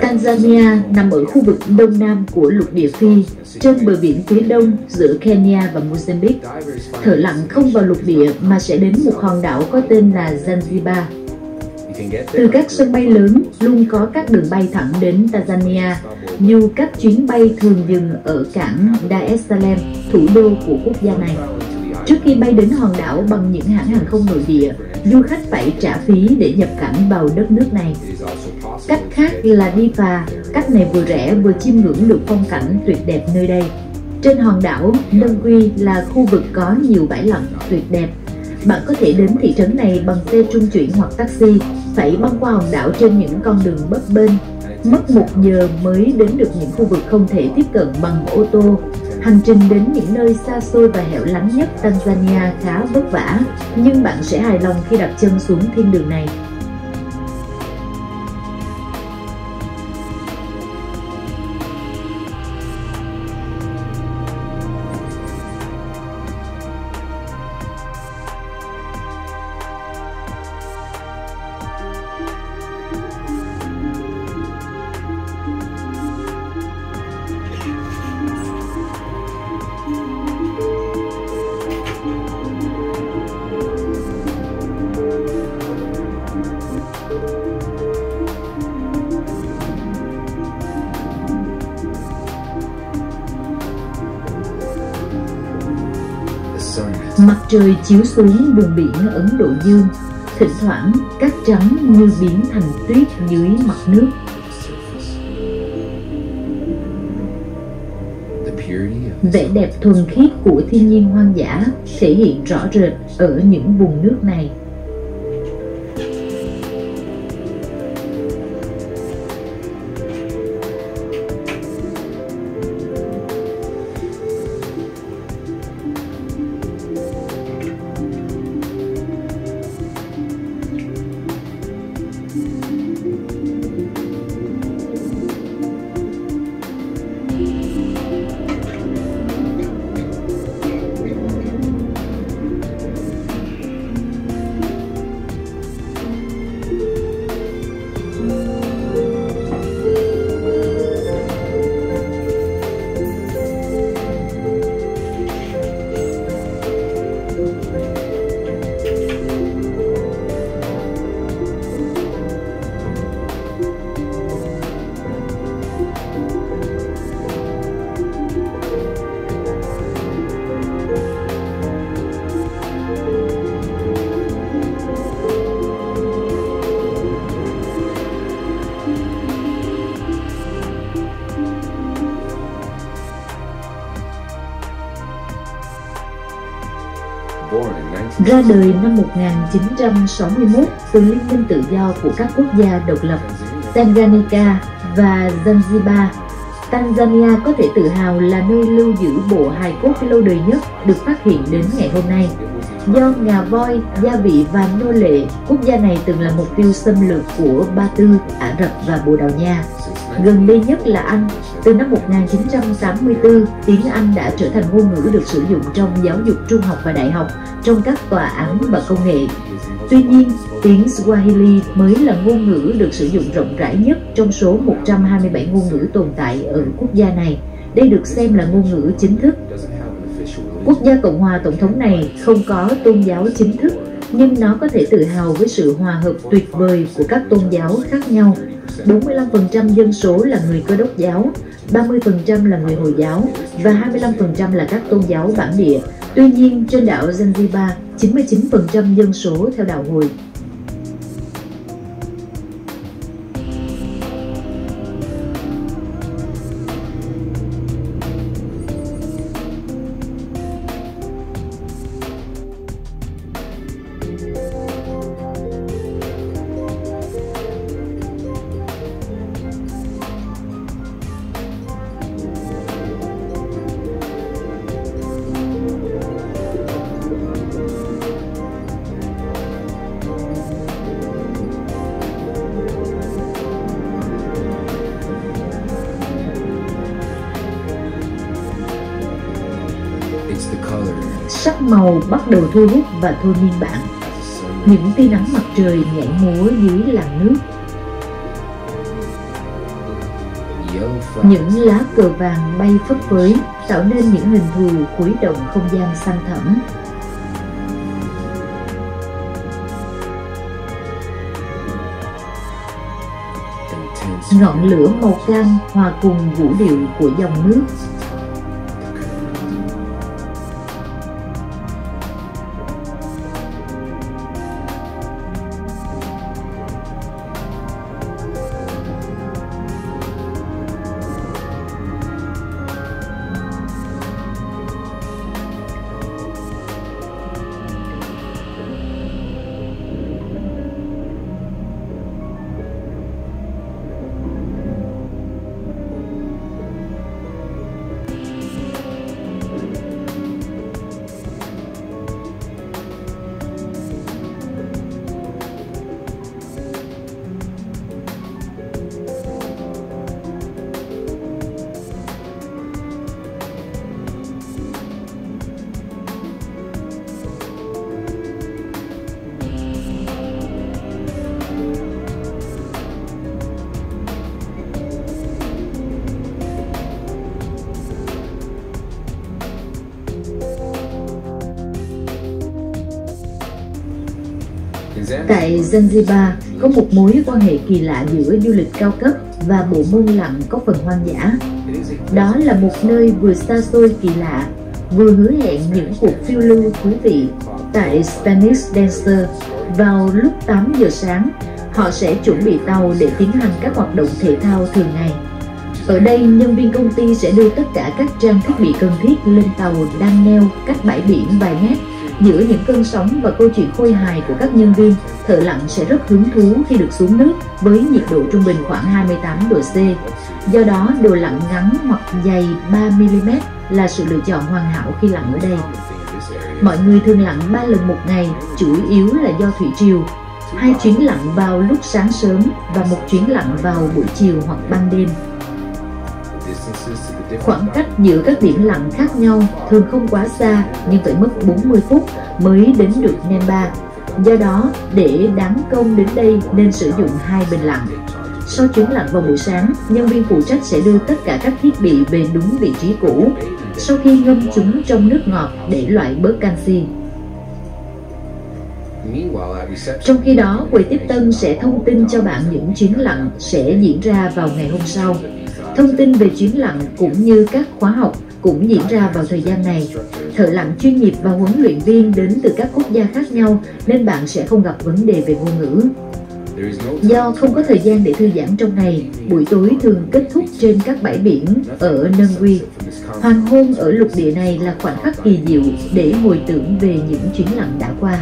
Tanzania nằm ở khu vực đông nam của lục địa Phi, trên bờ biển phía đông giữa Kenya và Mozambique. Thợ lặn không vào lục địa mà sẽ đến một hòn đảo có tên là Zanzibar. Từ các sân bay lớn luôn có các đường bay thẳng đến Tanzania, như các chuyến bay thường dừng ở cảng Dar es Salaam, thủ đô của quốc gia này. Trước khi bay đến hòn đảo bằng những hãng hàng không nội địa, du khách phải trả phí để nhập cảnh vào đất nước này. Cách khác là đi phà, cách này vừa rẻ vừa chiêm ngưỡng được phong cảnh tuyệt đẹp nơi đây. Trên hòn đảo Nungwi là khu vực có nhiều bãi lặn tuyệt đẹp. Bạn có thể đến thị trấn này bằng xe trung chuyển hoặc taxi, phải băng qua hòn đảo trên những con đường bấp bênh, mất 1 giờ mới đến được những khu vực không thể tiếp cận bằng ô tô. Hành trình đến những nơi xa xôi và hẻo lánh nhất Tanzania khá vất vả, nhưng bạn sẽ hài lòng khi đặt chân xuống thiên đường này. Mặt trời chiếu xuống vùng biển Ấn Độ Dương, thỉnh thoảng cát trắng như biến thành tuyết dưới mặt nước. Vẻ đẹp thuần khiết của thiên nhiên hoang dã thể hiện rõ rệt ở những vùng nước này. Ra đời năm 1961 từ Liên minh tự do của các quốc gia độc lập Tanganyika và Zanzibar, Tanzania có thể tự hào là nơi lưu giữ bộ hài cốt lâu đời nhất được phát hiện đến ngày hôm nay. Do ngà voi, gia vị và nô lệ, quốc gia này từng là mục tiêu xâm lược của Ba Tư, Ả Rập và Bồ Đào Nha. Gần đây nhất là Anh. Từ năm 1984, tiếng Anh đã trở thành ngôn ngữ được sử dụng trong giáo dục trung học và đại học, trong các tòa án và công nghệ. Tuy nhiên, tiếng Swahili mới là ngôn ngữ được sử dụng rộng rãi nhất trong số 127 ngôn ngữ tồn tại ở quốc gia này. Đây được xem là ngôn ngữ chính thức. Quốc gia Cộng hòa Tổng thống này không có tôn giáo chính thức, nhưng nó có thể tự hào với sự hòa hợp tuyệt vời của các tôn giáo khác nhau. 45% dân số là người Cơ đốc giáo, 30% là người Hồi giáo và 25% là các tôn giáo bản địa. Tuy nhiên, trên đảo Zanzibar, 99% dân số theo đạo Hồi. Sắc màu bắt đầu thu hút và thôi miên bạn. Những tia nắng mặt trời nhảy múa dưới làn nước. Những lá cờ vàng bay phấp phới tạo nên những hình thù khuấy động không gian xanh thẳm. Ngọn lửa màu cam hòa cùng vũ điệu của dòng nước. Tại Zanzibar có một mối quan hệ kỳ lạ giữa du lịch cao cấp và bộ môn lặn có phần hoang dã. Đó là một nơi vừa xa xôi kỳ lạ, vừa hứa hẹn những cuộc phiêu lưu thú vị. Tại Spanish Dancer, vào lúc 8 giờ sáng, họ sẽ chuẩn bị tàu để tiến hành các hoạt động thể thao thường ngày. Ở đây, nhân viên công ty sẽ đưa tất cả các trang thiết bị cần thiết lên tàu đang neo cách bãi biển vài mét. Giữa những cơn sóng và câu chuyện khôi hài của các nhân viên, thợ lặn sẽ rất hứng thú khi được xuống nước với nhiệt độ trung bình khoảng 28 độ C. Do đó, đồ lặn ngắn hoặc dày 3 mm là sự lựa chọn hoàn hảo khi lặn ở đây. Mọi người thường lặn 3 lần một ngày, chủ yếu là do thủy triều. 2 chuyến lặn vào lúc sáng sớm và 1 chuyến lặn vào buổi chiều hoặc ban đêm. Khoảng cách giữa các điểm lặn khác nhau thường không quá xa nhưng phải mất 40 phút mới đến được Nemba. Do đó, để đáng công đến đây nên sử dụng 2 bình lặn. Sau chuyến lặn vào buổi sáng, nhân viên phụ trách sẽ đưa tất cả các thiết bị về đúng vị trí cũ, sau khi ngâm chúng trong nước ngọt để loại bớt canxi. Trong khi đó, quầy tiếp tân sẽ thông tin cho bạn những chuyến lặn sẽ diễn ra vào ngày hôm sau. Thông tin về chuyến lặn cũng như các khóa học cũng diễn ra vào thời gian này. Thợ lặn chuyên nghiệp và huấn luyện viên đến từ các quốc gia khác nhau nên bạn sẽ không gặp vấn đề về ngôn ngữ. Do không có thời gian để thư giãn trong ngày, buổi tối thường kết thúc trên các bãi biển ở Nungwi. Hoàng hôn ở lục địa này là khoảnh khắc kỳ diệu để hồi tưởng về những chuyến lặn đã qua.